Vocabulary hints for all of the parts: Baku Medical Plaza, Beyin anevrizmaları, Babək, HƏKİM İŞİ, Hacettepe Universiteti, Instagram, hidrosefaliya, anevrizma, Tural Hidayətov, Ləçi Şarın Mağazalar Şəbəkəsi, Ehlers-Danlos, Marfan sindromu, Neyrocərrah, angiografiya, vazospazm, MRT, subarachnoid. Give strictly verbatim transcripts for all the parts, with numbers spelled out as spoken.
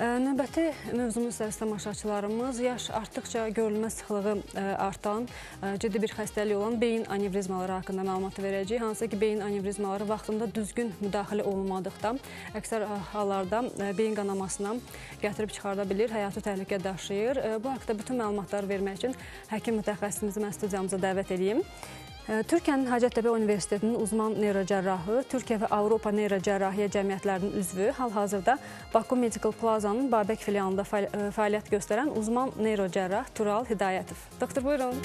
Növbəti mövzumuz isə tamaşaçılarımız yaş artdıqca görülmə sıxlığı artan, ciddi bir xəstəliyi olan beyin anevrizmaları haqqında məlumatı verəcəyik. Hansı ki, beyin anevrizmaları vaxtında düzgün müdaxilə olunmadıqda əksər hallarda beyin qanamasına gətirib çıxarda bilir, həyatı təhlükə daşıyır. Bu haqda bütün məlumatları vermək üçün həkim mütəxəssisimizi mən studiyamıza dəvət edeyim. Türkiyənin Hacettepe Universitetinin uzman neyrocərrahı, Türkiyə və Avropa Neyrocərrahiyyə Cəmiyyətlərinin üzvü, hal-hazırda Baku Medical Plaza'nın Babək filialında fəaliyyət göstərən uzman neyrocərrah Tural Hidayətov. Doktor, buyurun.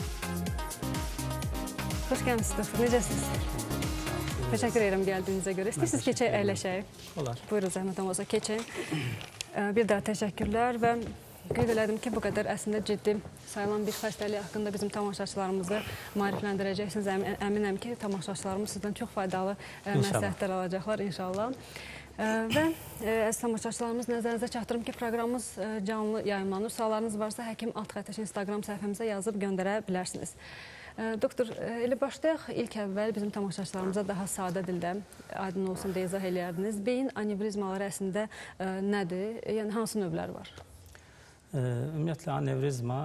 Xoş gəlmişsiniz, doktor. Necəsiniz? Təşəkkür edirəm gəldiyinizə görə. İstəyirsiniz keçək, əyləşək. Olar. Buyurun, zəhmət olmasa keçək. Bir daha təşəkkürlər və qeyd elədim ki, bu qədər əslində ciddi sayılan bir xəstəlik haqqında bizim tamaşaçılarımızı maarifləndirəcəksiniz. Əminəm ki, tamaşaçılarımız sizdən çox faydalı məsləhətlər alacaqlar inşallah. Və əziz tamaşaçılarımız, nəzərinizə çatdırım ki, proqramımız canlı yayımlanır. Suallarınız varsa, həkim alt xəttəki Instagram səhifəmizə yazıb göndərə bilərsiniz. Doktor, elə başlayaq. İlk əvvəl bizim tamaşaçılarımıza daha sadə dildə aydın olsun deyə izah eləyərdiniz. Beyin anevrizmaları əslində nədir? Yəni, hansı növləri var? Ümumiyyətlə, anevrizma,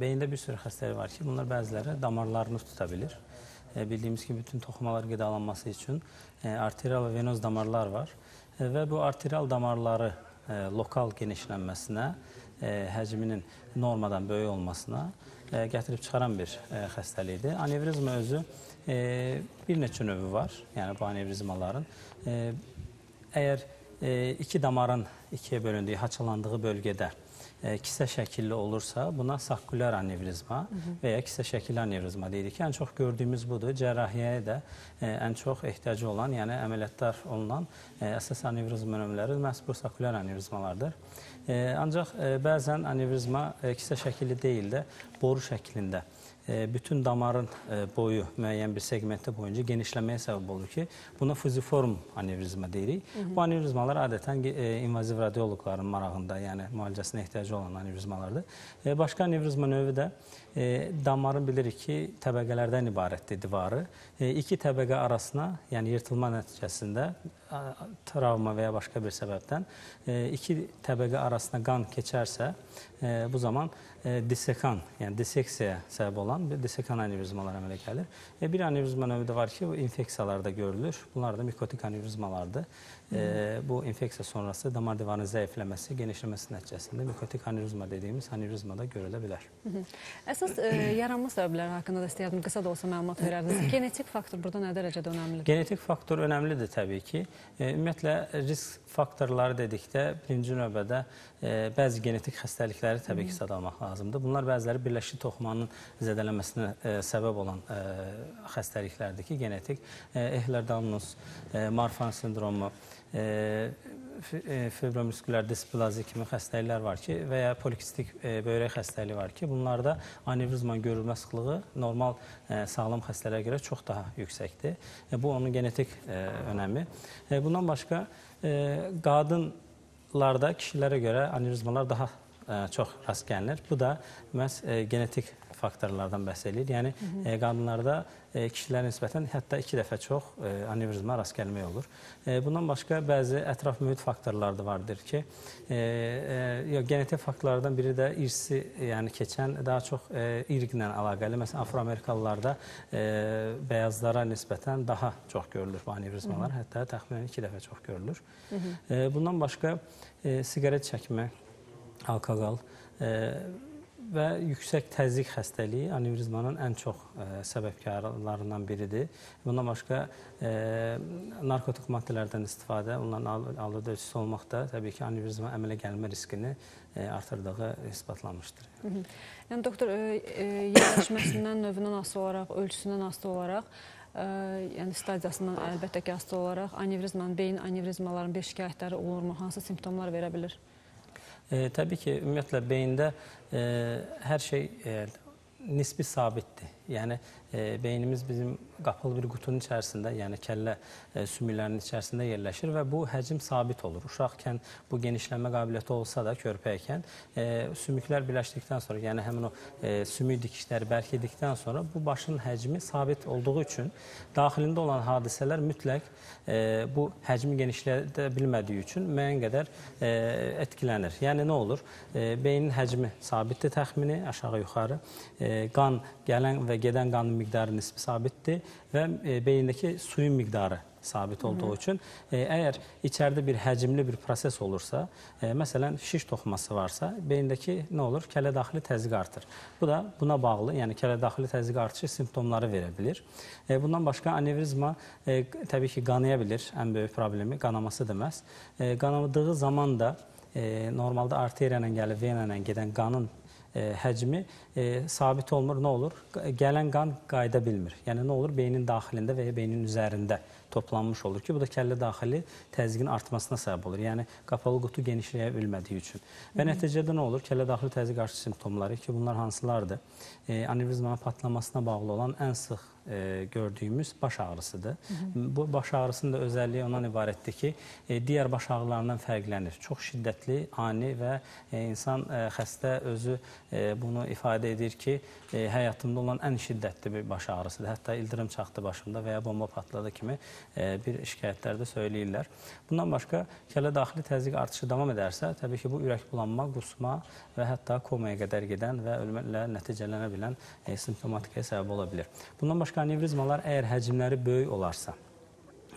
beyində bir sürü xəstəlik var ki, bunlar bəziləri damarlarını tuta bilir. Bildiyimiz ki, bütün toxumalar qidalanması üçün arterial və venoz damarlar var və bu arterial damarları lokal genişlənməsinə, həcminin normadan böyük olmasına gətirib çıxaran bir xəstəlikdir. Anevrizma özü bir neçə növü var, yəni bu anevrizmaların. Əgər İki damarın ikiyə bölündüyü, haçalandığı bölgədə kisə şəkilli olursa, buna sakkulyar anevrizma və ya kisə şəkilli anevrizma deyirik ki, ən çox gördüyümüz budur. Cərrahiyyəyə də ən çox ehtiyacı olan, yəni əməliyyatlar olunan əsas anevrizma növləri məhz bu sakkulyar anevrizmalardır. Ancaq bəzən anevrizma kisə şəkilli deyil də, boru şəklində bütün damarın boyu müəyyən bir segmentdə boyunca genişləməyə səbəb olur ki, buna fuziform anevrizma deyirik. Bu anevrizmalar adətən invaziv radioloqların marağında, yəni müalicəsinə ehtiyacı olan anevrizmalardır. Başqa anevrizma növü də damarın bilirik ki, təbəqələrdən ibarətdir divarı. İki təbəqə arasına, yəni yırtılma nəticəsində, travma və ya başqa bir səbəbdən iki təbəqə arasına qan keçərsə, bu zaman disekan, yəni diseksiyaya səbəb olan disekan anevrizmalar əmələ gəlir. Bir anevrizma növü də var ki, infeksiyalarda görülür. Bunlar da mikotik anevrizmalardır. Bu infeksiya sonrası damar divarının zəifləməsi, genişləməsi nəticəsində mikotik anevrizma dediyimiz anevrizmada görülə bilər. Əsas yaranma səbəbləri haqqında da istəyərdim, qısa da olsa məlumat verərdiniz. Genetik faktor burada nə dərəcədə önəmlidir? Genetik faktor önəmlidir təbii ki. Ümumiyyətlə, risk faktorları dedikdə birinci növbədə bəzi genetik xəstəlikləri təbii ki sad almaq lazımdır. Bunlar bəziləri birləşik toxumanın zədələnməsinə səbəb olan xəstəliklərdir ki, genetik Ehlers-Danlos, Marfan sindromu, fibromüskülər displazi kimi xəstəliklər var ki və ya polikistik böyrək xəstəliyi var ki, bunlarda anevrizmanın görülmə sıxlığı normal sağlam xəstələrə görə çox daha yüksəkdir. Bu, onun genetik önəmi. Bundan başqa, qadınlarda kişilərə görə anevrizmalar daha çox rast gəlinir. Bu da məhz genetik faktorlardan bəhs edir. Yəni, qadınlarda kişilərə nisbətən hətta iki dəfə çox anevrizma rast gəlmək olur. Bundan başqa, bəzi ətraf mühit faktorları da vardır ki, genetik faktorlardan biri də irsi, yəni keçən daha çox irqlə əlaqəli. Məsələn, afroamerikalılarda bəyazlara nisbətən daha çox görülür bu anevrizmalar, hətta təxminən iki dəfə çox görülür. Bundan başqa, siqaret çəkmə, alkoqol və yüksək təzyiq xəstəliyi anevrizmanın ən çox səbəbkarlarından biridir. Bundan başqa, narkotik maddələrdən istifadə, onların aludəçisi olmaq da təbii ki, anevrizma əmələ gəlmə riskini artırdığı isbatlanmışdır. Yəni, doktor, yerləşməsindən, növündən asılı olaraq, ölçüsündən asılı olaraq, yəni stadiyasından əlbəttə ki, asılı olaraq, anevrizmanın, beyin anevrizmaların bir şikayətləri olurmu, hansı simptomlar verə bilir? Təbii ki, ümumiyyətlə, beyində hər şey nisbi sabitdir. Yəni e, beynimiz bizim qapalı bir qutunun içərisində, yəni kəllə e, sümüklərinin içərisində yerləşir və bu həcm sabit olur. Uşaqkən bu genişlənmə qabiliyyəti olsa da körpəykən e, sümüklər birləşdikdən sonra, yəni həmin o e, sümük dikişləri bərkidikdən sonra bu başın həcmi sabit olduğu üçün daxilində olan hadisələr mütləq e, bu həcmi genişlədə bilmədiyi üçün müəyyən qədər e, etkilənir. Yəni nə olur? E, beynin həcmi sabitdir təxmini, aşağı yuxarı. E, qan gələn və gedən qanın miqdarı nisbi sabitdir və beyindəki suyun miqdarı sabit olduğu üçün əgər içəridə bir həcmli bir proses olursa, məsələn şiş toxuması varsa, beyindəki nə olur? Kələ daxili təzyiq artır. Bu da buna bağlı, yəni kələ daxili təzyiq artışı simptomları verə bilir. Bundan başqa anevrizma təbii ki qanaya bilir, ən böyük problemi qanaması deməz. Qanadığı zaman da normalda arteriyanın gəlib venanın gedən qanın həcmi e, sabit olmur, nə olur? Gələn qan qayıda bilmir. Yəni nə olur? Beynin daxilində və ya beynin üzərində toplanmış olur ki, bu da kəllə daxili təzyiqin artmasına səbəb olur. Yəni qapalı qutu genişləyə bilmədiyi üçün. Və Hı -hı. nəticədə nə olur? Kəllə daxili təzyiq artışı simptomları ki, bunlar hansılardır? E, Anevrizmanın patlamasına bağlı olan ən sıx e, gördüyümüz baş ağrısıdır. Hı -hı. Bu baş ağrısının da özəlliyi ondan ibarətdir ki, e, digər baş ağrılarından fərqlənir. Çox şiddətli, ani və e, insan e, xəstə özü e, bunu ifadə edir ki, e, həyatımda olan ən şiddətli bir baş ağrısıdır. Hətta ildırım çaxdı başımda və ya bomba patladı kimi bir şikayətlərdə söyləyirlər. Bundan başqa, kələ daxili təzyiq artışı davam edərsə, təbii ki, bu ürək bulanma, qusma və hətta komaya qədər gedən və ölmələ nəticələnə bilən e, simptomatikaya səbəb ola bilir. Bundan başqa, anevrizmalar əgər həcmləri böyük olarsa,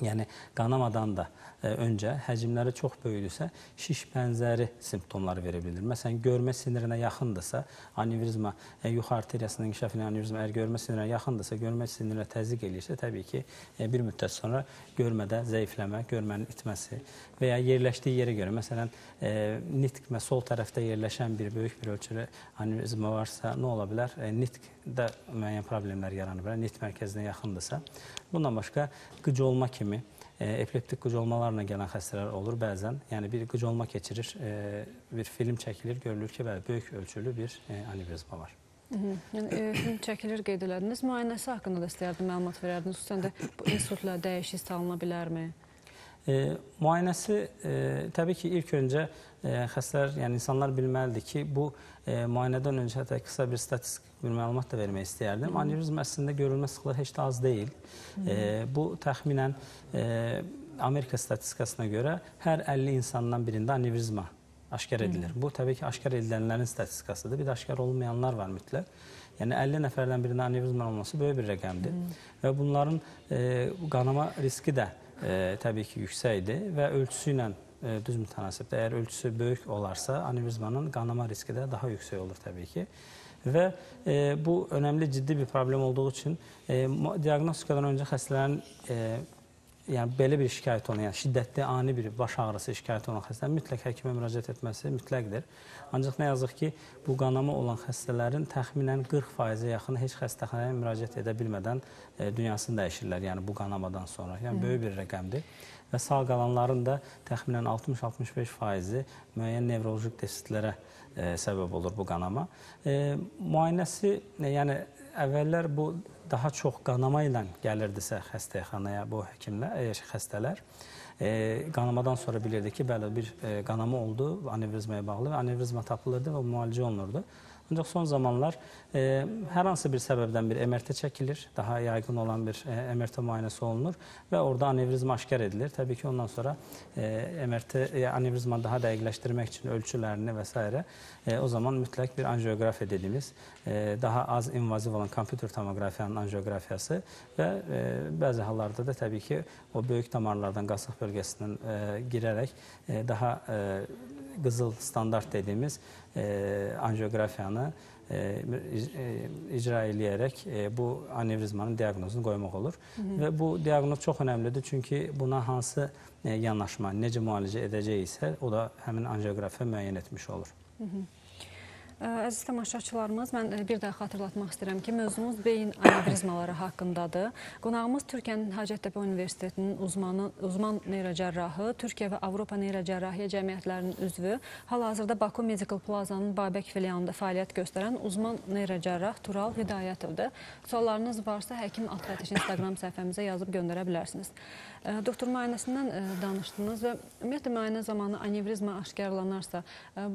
yəni qanamadan da e, öncə həcmləri çox böyüdürsə, şiş bənzəri simptomlar verə bilir. Məsələn, görmə sinirinə yaxındırsa, anevrizma, e, yuxu arteriyasının inkişafına anevrizma əgər görmə sinirinə yaxındırsa, görmə sinirinə təzyiq eləyirsə, təbii ki, e, bir müddət sonra görmədə zəifləmə, görmənin itməsi və ya yerləşdiyi yerə görə, məsələn, e, nitq və sol tərəfdə yerləşən bir böyük bir ölçülü anevrizma varsa, nə ola bilər? E, nitqdə müəyyən problemlər yaranır, nitq mərkəzinə yaxındırsa. Bundan başqa, qıc olma kimi epileptik qıcolmalarla gələn xəstələr olur bəzən. Yəni bir qıcolma keçirir, bir film çəkilir, görülür ki, böyük ölçülü bir anevrizma var. Yəni film çəkilir qeyd elədiniz. Müayinəsi haqqında da istəyərdim, məlumat verərdiniz. Xüsusən də bu insültlə dəyişik salına bilərmi? E, müayinəsi e, təbii ki, ilk öncə e, xəstələr, yəni insanlar bilməlidir ki, bu e, müayinədən öncə hətta qısa bir statistik bir məlumat da vermək istəyərdim. Anevrizm əslində görülmə sıxlığı heç də az deyil. E, bu təxminən e, Amerika statistikasına görə hər əlli insandan birində anevrizma aşkar edilir. Hı. Bu təbii ki, aşkar edilənlərin statistikasıdır. Bir də aşkar olmayanlar var mütləq. Yəni əlli nəfərdən birində anevrizma olması böyük bir rəqəmdir. Hı. Və bunların e, qanama riski də E, təbii ki, yüksəkdir və ölçüsü ilə e, düz mütənasibdir. Əgər ölçüsü böyük olarsa, anevrizmanın qanama riski də daha yüksək olur təbii ki. Və e, bu önəmli, ciddi bir problem olduğu üçün e, diaqnostikadan öncə xəstələrin e, yəni belə bir şikayət olan, yəni şiddətli, ani bir baş ağrısı şikayəti olan xəstələrin mütləq həkimə müraciət etməsi mütləqdir. Ancaq nə yazıq ki, bu qanama olan xəstələrin təxminən qırx faizə yaxını heç xəstəxanaya müraciət edə bilmədən e, dünyasını dəyişirlər, yəni bu qanamadan sonra. Yəni böyük bir rəqəmdir. Və sağ qalanların da təxminən altmış altmış beş faizi müəyyən nevroloji defisitlərə e, səbəb olur bu qanama. E, müayinəsi, e, yəni əvvəllər bu daha çox qanama ilə gəlirdisə xəstəxanaya bu həkimlər, xəstələr e, qanamadan sonra bilirdi ki, bəli, bir e, qanama oldu anevrizmaya bağlı və anevrizma tapılırdı və müalicə olunurdu. Ancaq son zamanlar e, hər hansı bir səbəbdən bir M R T çəkilir, daha yaygın olan bir e, M R T müayinəsi olunur və orada anevrizma aşkar edilir. Təbii ki, ondan sonra e, M R T, e, anevrizmanı daha dəqiqləşdirmək üçün ölçülərini və s. E, o zaman mütləq bir anjiografiya dediyimiz, e, daha az invaziv olan kompüter tomografiyanın anjiografiyası və e, bəzi hallarda da təbii ki, o böyük damarlardan, qasıq bölgəsindən e, girərək e, daha e, qızıl standart dediyimiz E, anjiografiyanı e, icra eləyərək e, bu anevrizmanın diaqnozunu qoymaq olur. Hı -hı. Və bu diaqnoz çox önəmlidir, çünki buna hansı e, yanaşma, necə müalicə edəcəksə, o da həmin angiografiya müəyyən etmiş olur. Hı -hı. Əziz tamaşaçılarımız, mən bir daha xatırlatmaq istəyirəm ki, mövzumuz beyin anevrizmaları haqqındadır. Qonağımız Türkiyənin Hacettepe Universitetinin uzmanı, uzman neyrocərrahı, Türkiyə və Avropa Neyrocərrahiyyə Cəmiyyətlərinin üzvü, hal-hazırda Baku Medical Plaza'nın Babək filialında fəaliyyət göstərən uzman neyrocərrah Tural Hidayətovdur. Suallarınız varsa, həkim Atfətiş Instagram səhifəmizə yazıb göndərə bilərsiniz. Doktor müayinəsindən danışdınız və ümumiyyətlə müayinə zamanı anevrizma aşkarlanarsa,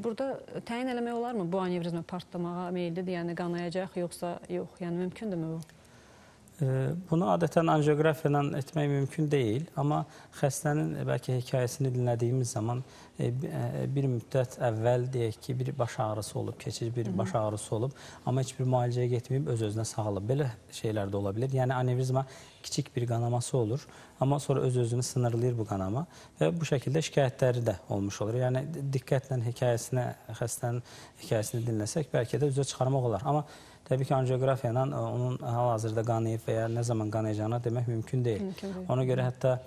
burada təyin eləmək olarmı bu anevrizma? Anevrizma partlamağa meyillidir, yəni qanayacaq, yoxsa yox, yəni mümkündürmü bu? Bunu adətən angiografiyadan etmək mümkün deyil, amma xəstənin bəlkə hekayəsini dinlədiyimiz zaman bir müddət əvvəl deyək ki, bir baş ağrısı olub, keçici bir baş ağrısı olub, amma heç bir müalicəyə getməyib, öz-özünə sağalıb. Belə şeylər də ola bilir, yəni anevrizma kiçik bir qanaması olur, amma sonra öz-özünü sınırlayır bu qanama və bu şəkildə şikayətləri də olmuş olur. Yəni, diqqətlə hekayəsinə, xəstənin hekayəsini dinləsək, bəlkə də üzə çıxarmaq olar. Amma təbii ki, angiografiyadan onun hal-hazırda qanayıb və ya nə zaman qanayacağına demək mümkün deyil. Ona görə hətta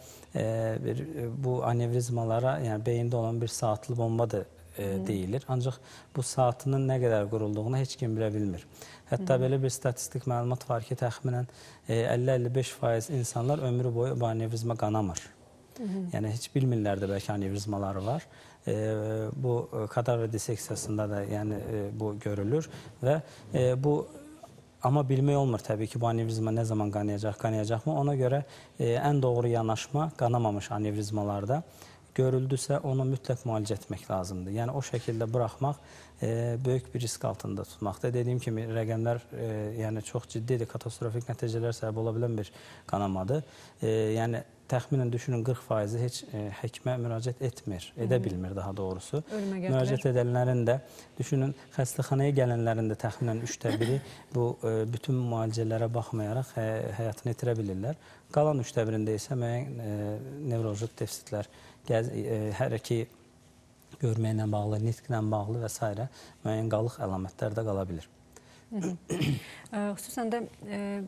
bu anevrizmalara, yəni beyində olan bir saatlı bombadır deyilir. Ancaq bu saatinin nə qədər qurulduğunu heç kim bilə bilmir. Hətta belə bir statistik məlumat var ki, təxminən əlli əlli beş faiz insanlar ömrü boyu anevrizma qanamır. Yəni, heç bilmirlər də bəlkə anevrizmaları var. Bu, kadavr diseksiyasında da bu görülür və bu... Amma bilmək olmur təbii ki, bu anevrizma nə zaman qanayacaq, qanayacaqmı? Ona görə ən doğru yanaşma qanamamış anevrizmalarda görüldüsə, onu mütləq müalicə etmək lazımdır. Yəni, o şəkildə buraxmaq böyük bir risk altında tutmaqdır. Dediyim kimi, rəqəmlər çox ciddidir, katastrofik nəticələr səbəb ola bilən bir qanamadır. Yəni, təxminən düşünün, qırx faizi heç həkimə müraciət etmir, edə bilmir daha doğrusu. Müraciət edənlərin də, düşünün, xəstəxanaya gələnlərin də təxminən üçdə biri bu bütün müalicələrə baxmayaraq həyatını itirə bilirlər. Qalan üçdə birində isə müəyyən nevroloji defisitlər, hərəki görməklə bağlı, nitqlə bağlı və s. müəyyən qalıq əlamətlər də qala bilir. Xüsusən də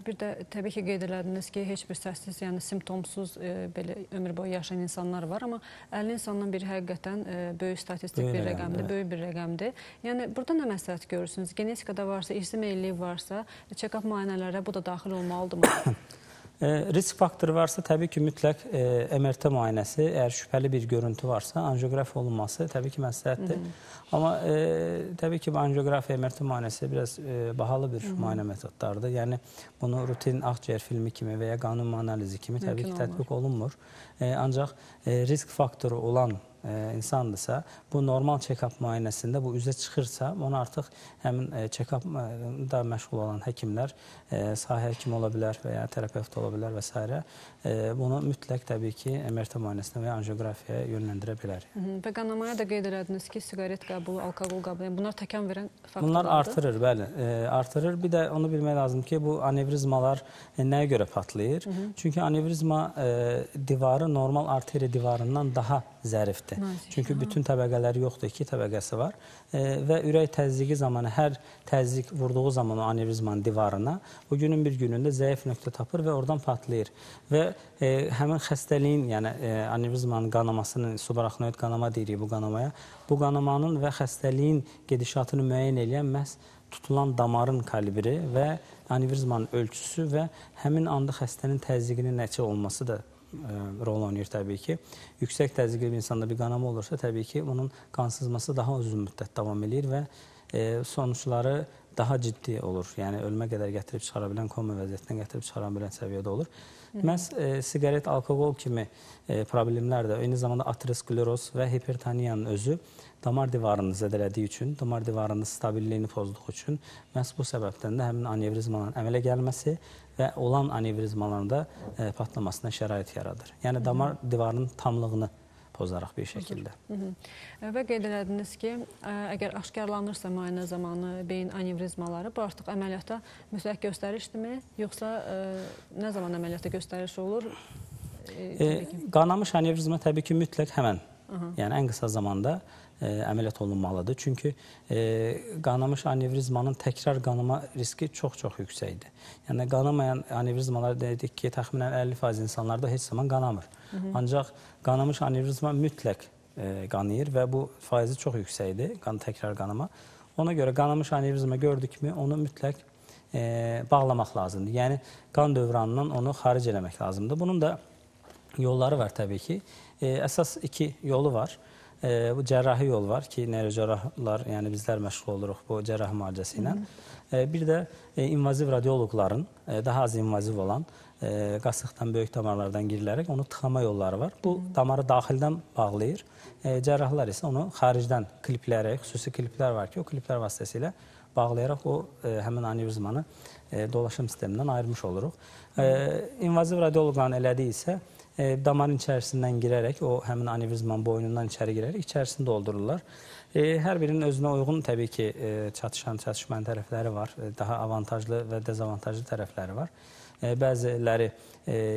bir də təbii ki, qeyd elədiniz ki, heç bir səssiz, yəni simptomsuz ömür boyu yaşayan insanlar var, amma əlli insandan biri həqiqətən böyük statistik bir rəqəmdir, böyük bir rəqəmdir. Yəni, burada nə məsləhət görürsünüz? Genetikada varsa, irsi meyilliyi varsa, check-up müayinələrə bu da daxil olmalıdır mı? Risk faktoru varsa, təbii ki, mütləq M R T müayinəsi, əgər şübhəli bir görüntü varsa, angiografiya olunması təbii ki, məsləhətdir. Amma təbii ki, angiografiya, M R T müayinəsi biraz bahalı bir müayinə metodlardır. Yəni, bunu rutin ağciyər filmi kimi və ya qanun analizi kimi təbii ki, tətbiq olunmur. Ancaq risk faktoru olan insandırsa, bu normal check-up müayinəsində bu üzə çıxırsa, onu artıq həmin check-upda məşğul olan həkimlər, sahə həkimi ola bilər və ya terapevt ola bilər və s. Bunu mütləq təbii ki, M R T müayinəsinə və ya anjiografiyaya yönləndirə bilər. Və qanamaya da qeyd elədiniz ki, siqaret qəbulu, alkoqol qəbulu, bunlar təkan verən faktorlardır? Bunlar artırır, bəli, artırır. Bir də onu bilmək lazım ki, bu anevrizmalar nəyə görə patlayır? Çünki anevrizma divarı normal arteri divarından daha zərifdir. Çünki bütün təbəqələri yoxdur, iki təbəqəsi var və ürək təzyiqi zamanı, hər təzyiq vurduğu zaman o anevrizmanın divarına, o günün bir günündə zəif nöqtə tapır və oradan patlayır və həmin xəstəliyin, yəni anevrizmanın qanamasının, subarachnoid qanama deyirik bu qanamaya, bu qanamanın və xəstəliyin gedişatını müəyyən eləyən məhz tutulan damarın kalibri və anevrizmanın ölçüsü və həmin anda xəstənin təzyiqinin nəticə olması da rol oynayır təbii ki. Yüksək təzyiqli bir insanda bir qanama olursa, təbii ki, onun qansızması daha uzun müddət davam edir və sonuçları daha ciddi olur. Yəni, ölmə qədər gətirib çıxara bilən, koma vəziyyətinə gətirib çıxara bilən səviyyədə olur. Məhz siqaret, alkoqol kimi problemlər də, eyni zamanda ateroskleroz və hipertoniyanın özü damar divarını zədələdiyi üçün, damar divarının stabilliyini pozduğu üçün məhz bu səbəbdən də həmin anevrizmanın əmələ gəlməsi və olan anevrizmaların da patlamasına şərait yaradır. Yəni, damar divarının tamlığını pozaraq bir şəkildə. Və qeyd elədiniz ki, əgər aşkarlanırsa müayinə zamanı beyin anevrizmaları, bu artıq əməliyyata mütləq göstərişdirmi, yoxsa nə zaman əməliyyata göstəriş olur? Qanamış anevrizma təbii ki, mütləq həmən, yəni ən qısa zamanda əməliyyat olunmalıdır. Çünki qanamış anevrizmanın təkrar qanama riski çox-çox yüksəkdir. Yəni, qanamayan anevrizmalar dedik ki, təxminən əlli faiz insanlarda heç zaman qanamır. Ancaq qanamış anevrizma mütləq qanayır və bu faizi çox yüksəkdir, təkrar qanama. O Ona görə qanamış anevrizma gördük mü, onu mütləq e, bağlamaq lazımdır. Yəni, qan dövranından onu xaric eləmək lazımdır. Bunun da yolları var təbii ki. E, əsas iki yolu var. E, bu cərrahi yol var ki, nərocərrahlar, yəni bizlər məşğul oluruq bu cərrahi müalicəsi ilə. E, bir də e, invaziv radiologların, e, daha az invaziv olan, E, qasıqdan, böyük damarlardan girilərək onu tıxama yolları var. Bu damarı daxildən bağlayır. E, cərrahlar isə onu xaricdən klipləyərək, xüsusi kliplər var ki, o kliplər vasitəsilə bağlayaraq o e, həmin anevrizmanı e, dolaşım sistemindən ayırmış oluruq. E, invaziv radioloqların elədiyi isə e, damarın içərisindən girərək, o həmin anevrizmanın boynundan içəri girərək, içərisini doldururlar. E, hər birinin özünə uyğun təbii ki, e, çatışan, çatışmayan tərəfləri var, e, daha avantajlı və dezavantajlı tərəfləri var. Bəziləri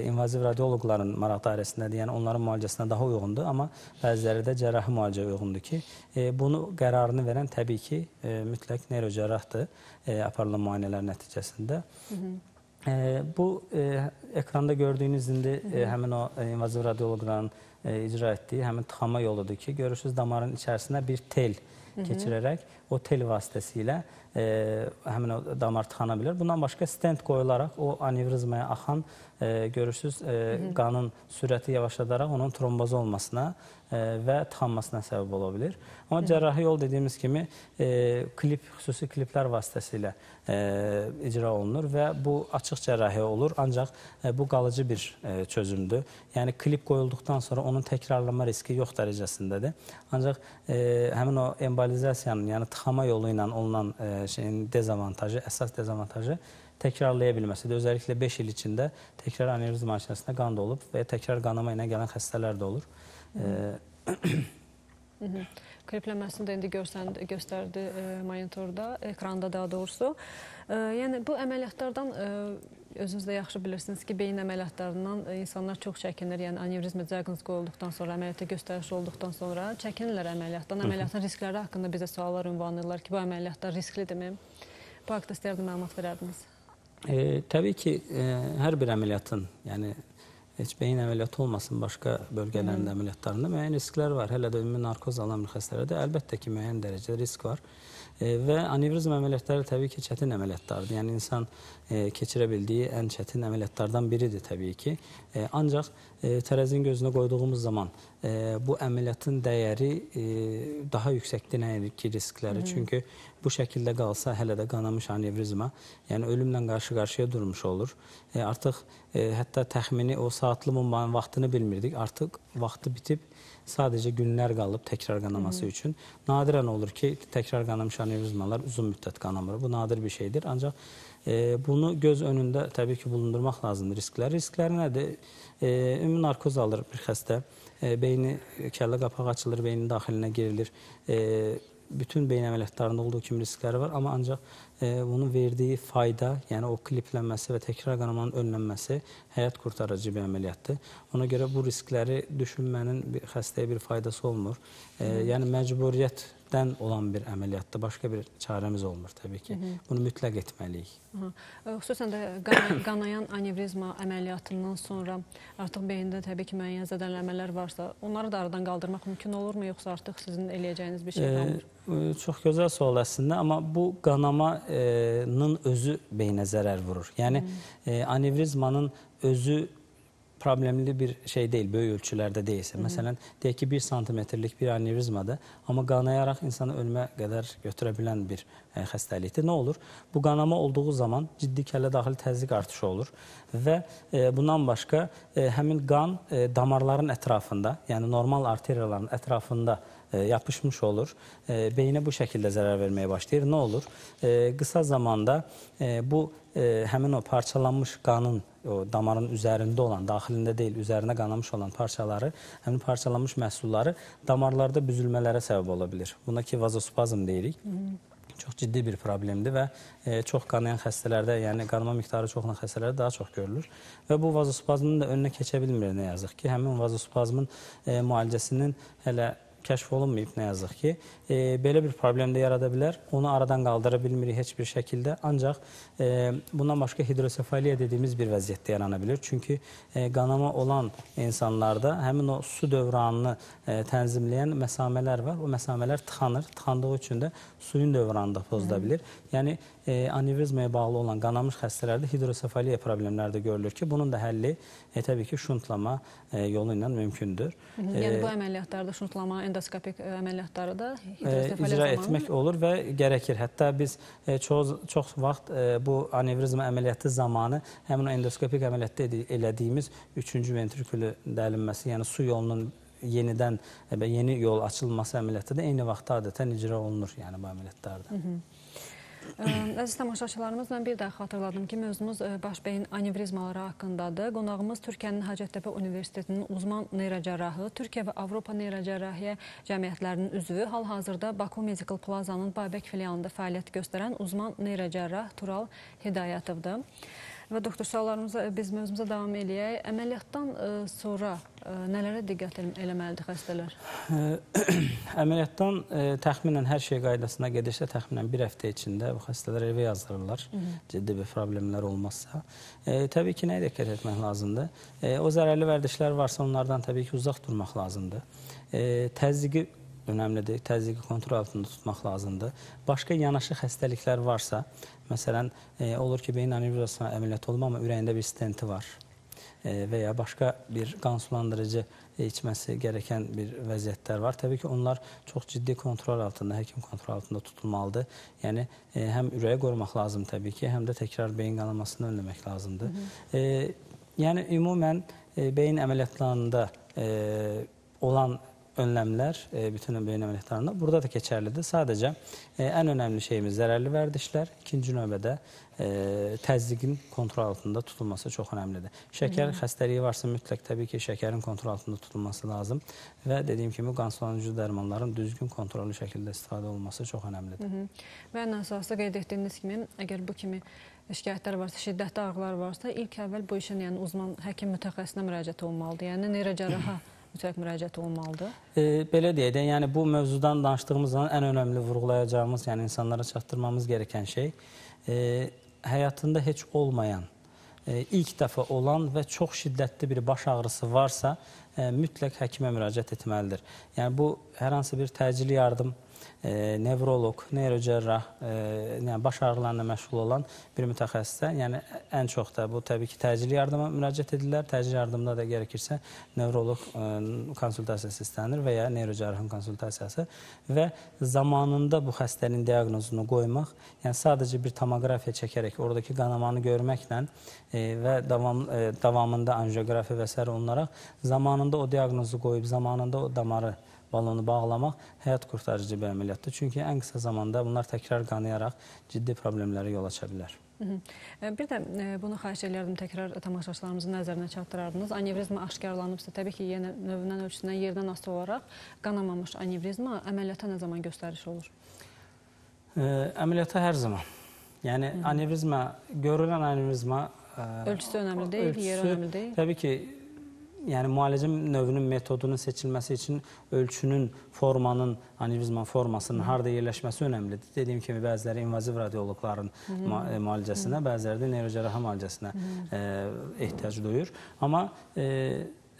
invaziv radiologların maraq dairəsindədir, yəni onların müalicəsinə daha uyğundur, amma bəziləri də cərrahi müalicə uyğundur ki, bunu qərarını verən təbii ki, mütləq neyrocərrahdır aparılan müayinələr nəticəsində. Bu, ekranda gördüyünüz indi həmin o invaziv radiologların icra etdiyi həmin tıxama yoludur ki, görürsünüz damarın içərisində bir tel keçirərək, o tel vasitəsilə həmin o damar tıxana bilər. Bundan başqa stent qoyularaq o anevrizmaya axan, görürsünüz, qanın sürəti yavaşladaraq onun tromboz olmasına və tıxanmasına səbəb ola bilir. Amma cərrahi yol dediyimiz kimi klip, xüsusi kliplər vasitəsilə icra olunur və bu açıq cərrahi olur, ancaq bu qalıcı bir çözümdür. Yəni klip qoyulduqdan sonra onun təkrarlama riski yox dərəcəsindədir. Ancaq həmin o embolizasiyanın, yəni tıxama yolu ilə olunan şeyin dezavantajı, əsas dezavantajı təkrarlaya bilməsidir. Özəlliklə beş il içində təkrar anevrizma müalicəsində qan da olub və ya təkrar qanama ilə gələn xəstələr də olur. Klipləməsini də indi göstərdi monitorda, ekranda daha doğrusu. Yəni bu əməliyyatlardan özünüz də yaxşı bilirsiniz ki, beyin əməliyyatlarından insanlar çox çəkinir. Yəni anevrizma diaqnozu qoyulduqdan sonra, əməliyyata göstəriş olduqdan sonra çəkinirlər əməliyyatdan. Əməliyyatın riskləri haqqında bizə suallar ünvanlayırlar ki, bu əməliyyatlar risklidirmi? Bu haqda istəyərdim, məlumat verərdiniz. Təbii ki, hər bir əməliyyatın, yəni heç beyin əməliyyatı olmasın, başqa bölgələrin əməliyyatlarında müəyyən risklər var. Hələ də ümumi narkoz alan xəstələrdə əlbəttə ki, müəyyən dərəcədə risk var. Və anevrizma əməliyyatları təbii ki, çətin əməliyyatlardır. Yəni, insan keçirə bildiyi ən çətin əməliyyatlardan biridir təbii ki. Ancaq tərəzinin gözünə qoyduğumuz zaman bu əməliyyatın dəyəri daha yüksəkdir nədir ki, riskləri. Çünki bu şəkildə qalsa hələ də qanamış anevrizma, yəni ölümlə qarşı-qarşıya durmuş olur. Artıq hətta təxmini o saatlı mumbanın vaxtını bilmirdik, artıq vaxtı bitib, sadəcə günlər qalıb təkrar qanaması üçün. Nadirən olur ki, təkrar qanamış anevrizmalar uzun müddət qanamır. Bu nadir bir şeydir, ancaq bunu göz önündə təbii ki, bulundurmaq lazımdır risklər. Risklər nədir? Ümumi narkoz alır bir xəstə, beyni, kəllə qapağı açılır, beynin daxilinə girilir. Bütün beyin əməliyyatlarında olduğu kimi riskləri var, amma ancaq bunun verdiyi fayda, yəni o kliplənməsi və təkrar qanamanın önlənməsi həyat qurtarıcı bir əməliyyatdır. Ona görə bu riskləri düşünmənin xəstəyə bir faydası olmur. Yəni məcburiyyətdən olan bir əməliyyatdır, başqa bir çarəmiz olmur təbii ki. Bunu mütləq etməliyik. Xüsusən də qanayan anevrizma əməliyyatından sonra artıq beyində təbii ki, müəyyən zədələnmələr varsa, onları da aradan qaldırmaq mümkün olurmu, yoxsa artıq sizin eləyəcəyiniz bir şey qalmır? Çox gözəl sual əslində, amma bu qanamanın özü beynə zərər vurur. Yəni, anevrizmanın özü problemli bir şey deyil, böyük ölçülərdə deyilsə. Məsələn, deyək ki, bir santimetrlik bir anevrizmadır, amma qanayaraq insanı ölmə qədər götürə bilən bir xəstəlikdir. Nə olur? Bu qanama olduğu zaman ciddi kəllə daxili təzyiq artışı olur və bundan başqa həmin qan damarların ətrafında, yəni normal arteriyaların ətrafında yapışmış olur, beynə bu şəkildə zərər verməyə başlayır. Nə olur? Qısa zamanda bu həmin o parçalanmış qanın, damarın üzərində olan, daxilində deyil, üzərinə qanamış olan parçaları, həmin parçalanmış məhsulları damarlarda büzülmələrə səbəb ola bilir. Buna ki, vazospazm deyirik. Çox ciddi bir problemdir və çox qanayan xəstələrdə, yəni qanama miqdarı çox olan xəstələrdə daha çox görülür. Və bu vazospazmın da önünə keçə bilmir, nə yazıq ki, həmin vazospazmın müalicəsinin hələ kəşf olunmayıb nə yazıq ki. E, belə bir problem də yarada bilər. Onu aradan qaldıra bilmirik heç bir şəkildə. Ancaq e, bundan başqa hidrosefaliya dediyimiz bir vəziyyətdə yarana bilir. Çünki e, qanama olan insanlarda həmin o su dövranını e, tənzimləyən məsamələr var. O məsamələr tıxanır. Tıxandığı üçün də suyun dövranı da pozula bilir. Yəni e, anevrizmaya bağlı olan qanamış xəstələrdə hidrosefaliya problemləri də görülür ki, bunun da həlli e, təbii ki şuntlama e, yolu ilə mümkündür. Yəni bu əməliyyatlarda şuntlama, endoskopik əməliyyatları da icra etmək olur və gərəkir. Hətta biz çox, çox vaxt bu anevrizma əməliyyatı zamanı həmin o endoskopik əməliyyatda elədiyimiz üçüncü ventrikülü dəlinməsi, yəni su yolunun yenidən yeni yol açılması əməliyyatı da eyni vaxtda adətən icra olunur yəni bu əməliyyatlarda. Əziz tamaşaçılarımız, mən bir daha xatırladım ki, mövzumuz baş beyin anevrizmaları haqqındadır. Qonağımız Türkiyənin Hacettepe Universitetinin uzman neyrocərrahı, Türkiyə və Avropa Neyrocərrahiyyə Cəmiyyətlərinin üzvü, hal-hazırda Baku Medical Plaza'nın Babək filialında fəaliyyət göstərən uzman neyrocərrah Tural Hidayətovdur. Və doktor, suallarımıza, biz mövzumuza devam edək. Əməliyyatdan sonra nələrə diqqət eləməlidir xəstələr? Əməliyyatdan təxminən hər şey qaydasına gedirsə, təxminən bir həftə içində bu xəstələr evə yazdırırlar, ciddi bir problemlər olmazsa. E, təbii ki, nəyə diqqət etmək lazımdır? E, o zərərli vərdişlər varsa, onlardan təbii ki, uzaq durmaq lazımdır. E, təzyiqi önəmlidir, təzyiqi kontrol altında tutmaq lazımdır. Başqa yanaşı xəstəliklər varsa, məsələn, e, olur ki, beyin anevrizmasına əməliyyat olma, amma ürəyində bir stenti var e, və ya başqa bir qan sulandırıcı içməsi gereken bir vəziyyətlər var. Təbii ki, onlar çox ciddi kontrol altında, həkim kontrol altında tutulmalıdır. Yəni, e, həm ürəyi qorumaq lazım təbii ki, həm də təkrar beyin qanamasını önləmək lazımdır. Hı -hı. E, yəni, ümumən e, beyin əməliyyatlarında e, olan önləmlər bütün beyin əməliyyatlarında burada da keçərlidir. Sadəcə ən önəmli şeyimiz zərərli vərdişlər, ikinci növbədə təzyiqin kontrol altında tutulması çox önəmlidir. Şəkər xəstəliyi varsa mütləq təbii ki şəkərin kontrol altında tutulması lazım və dediyim kimi qan sulandırıcı dərmanların düzgün kontrollü şəkildə istifadə olması çox önəmlidir. Bəyan əsasında qeyd etdiyiniz kimi, əgər bu kimi şikayətlər varsa, şiddətli ağrılar varsa, ilk əvvəl bu işin yəni uzman həkim mütəxəssisinə müraciət olmalıdır. Yəni neyrocərraha mütləq müraciət olmalıdır? E, belə deyək də, yəni bu mövzudan danışdığımız zaman ən önəmli vurğulayacağımız, yəni insanlara çatdırmamız gereken şey e, həyatında heç olmayan, e, ilk dəfə olan və çox şiddətli bir baş ağrısı varsa e, mütləq həkimə müraciət etməlidir. Yəni bu hər hansı bir təcili yardım, E, nevrolog, neyrocərrah, e, yəni baş ağrılarla məşğul olan bir mütəxəssisə, yəni ən çox da bu təbii ki təcili yardıma müraciət edirlər. Təcili yardımda da gerekirsə nevrolog e, konsultasiyası istənir və ya neyrocərrahın konsultasiyası və zamanında bu xəstənin diaqnozunu qoymaq, yəni sadəcə bir tomografiya çəkərək oradakı qanamanı görməklə e, və davam, e, davamında anjiografiya və sair onlaraq zamanında o diaqnozu qoyub, zamanında o damarı balonu bağlamaq həyat qurtarıcı bir əməliyyatdır. Çünki ən qısa zamanda bunlar təkrar qanayaraq ciddi problemləri yol aça bilər. Bir də bunu xahiş edirdim, təkrar tamaşaçılarımızın nəzərinə çatdırardınız. Anevrizma aşkarlanıbsa, təbii ki, yenə növündən, ölçüsündən, yerdən asılı olaraq qanamamış anevrizma əməliyyata nə zaman göstəriş olur? Əməliyyata hər zaman. Yəni anevrizma, görülən anevrizma... Ölçüsü önəmli deyil, yer önəmli deyil. Təbii ki, yəni müalicə növünün, metodunun seçilməsi üçün ölçünün, formanın, anevrizma formasının harda yerləşməsi önəmlidir. Dediyim kimi, bəziləri invaziv radioloqların müalicəsinə, bəziləri də neyrocərrahi müalicəsinə ehtiyac duyur. Amma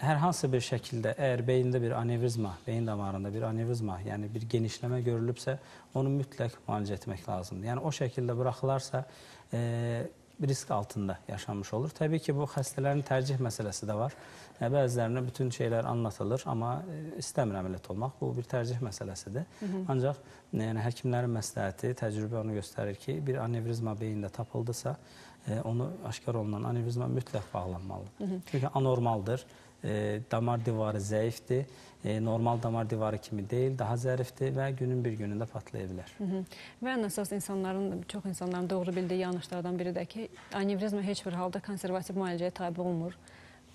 hər hansı bir şəkildə, əgər beyində bir anevrizma, beyin damarında bir anevrizma, yəni bir genişləmə görülübsə, onu mütləq müalicə etmək lazımdır. Yəni o şəkildə buraxılarsa, risk altında yaşanmış olur. Təbii ki, bu xəstələrin tərcih məsələsi də var. Bəzilərinə bütün şeylər anlatılır, amma istəmir əməliyyat olmaq. Bu bir tərcih məsələsidir. Hı -hı. Ancaq yəni, həkimlərin məsləhəti, təcrübə onu göstərir ki, bir anevrizma beyində tapıldısa, onu aşkar olunan anevrizma mütləq bağlanmalıdır. Hı -hı. Çünki anormaldır. E, damar divarı zəifdir, e, normal damar divarı kimi deyil, daha zərifdir və günün bir günündə patlaya bilər. Hı -hı. Və ən əsas insanların, çox insanların doğru bildiyi yanlışlardan biri də ki, anevrizma heç bir halda konservativ müalicəyə tabi olmur.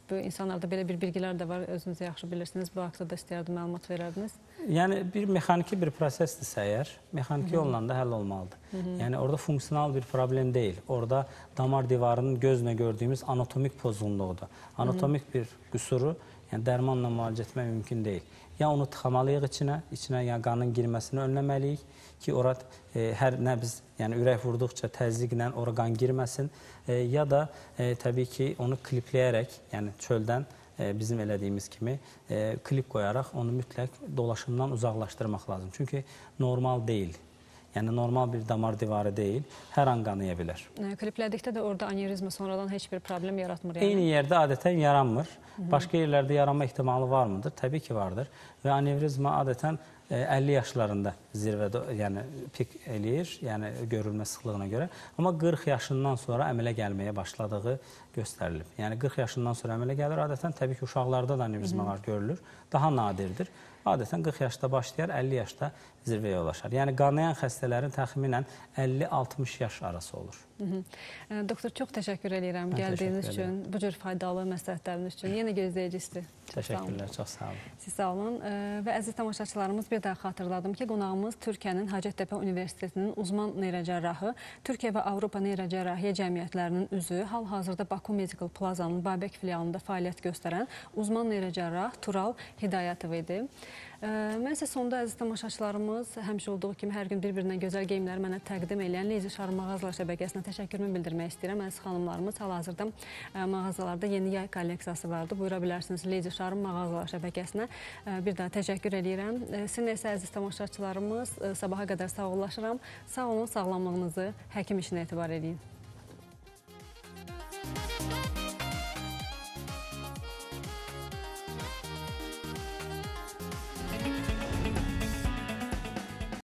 Bu insanlarda belə bir bilgilər də var, özünüzü yaxşı bilirsiniz, bu haqda da istəyərdim, məlumat verərdiniz. Yəni bir mexaniki bir prosesdirsə əgər, mexaniki yolla da həll olmalıdır. Hı -hı. Yəni orada funksional bir problem deyil, orada damar divarının gözlə gördüyümüz anatomik pozğunluğudur. Anatomik Hı -hı. bir qüsuru, yəni dərmanla müalicə etmək mümkün deyil. ya onu tıxamalıyıq içinə, içinə ya qanın girməsini önləməliyik ki, orada e, hər nə biz yəni ürək vurduqca təzyiqlə ora qan girməsin, e, ya da e, təbii ki, onu klipləyərək, yəni çöldən e, bizim elədiyimiz kimi e, klip qoyaraq onu mütləq dolaşımdan uzaqlaşdırmaq lazım. Çünki normal deyil. Yəni normal bir damar divarı deyil, hər an qanıya bilər. Kliplədikdə də orada anevrizma sonradan heç bir problem yaratmır? Yani. Eyni yerdə adətən yaranmır. Başqa yerlərdə yaranma ehtimalı var mıdır? Təbii ki, vardır. Və anevrizma adətən əlli yaşlarında zirvədə, yəni pik eləyir, yəni görülmə sıxlığına görə. Amma qırx yaşından sonra əmələ gəlməyə başladığı göstərilib. Yəni qırx yaşından sonra əmələ gəlir, adətən təbii ki, uşaqlarda da anevrizmalar görülür, daha nadirdir. Adətən qırx yaşda başlayar, əlli yaşda zirvəyə ulaşar. Yəni qanayan xəstələrin təxminən əlli altmış yaş arası olur. Doktor, çox təşəkkür edirəm gəldiyiniz üçün, bu cür faydalı məsləhətləriniz üçün. Yenə gözləyicisidir. Təşəkkürlər, çox sağ olun. Siz sağ olun. Və əziz tamaşaçılarımız, bir daha xatırladım ki, qonağımız Türkiyənin Hacettepe Universitetinin uzman neyrəcərrahı, Türkiyə və Avropa Neyrəcərrahiyyə Cəmiyyətlərinin üzvü, hal-hazırda Baku Medical Plazanın Babək filialında fəaliyyət göstərən uzman neyrəcərrah Tural Hidayətov idi. Mən isə sonda, əziz tamaşaçılarımız, həmişə olduğu kimi hər gün bir-birindən gözəl geyimləri mənə təqdim edən Ləçi Şarın Mağazalar Şəbəkəsinə təşəkkürümü bildirmək istəyirəm. Əziz xanımlarımız, hal-hazırda mağazalarda yeni yay kolleksiyası vardı. Buyura bilərsiniz Ləçi Şarın Mağazalar Şəbəkəsinə. Bir daha təşəkkür edirəm. Sizin isə, əziz tamaşaçılarımız, sabaha qədər sağollaşıram. Sağ olun, sağlamlığınızı həkim işinə etibar edin.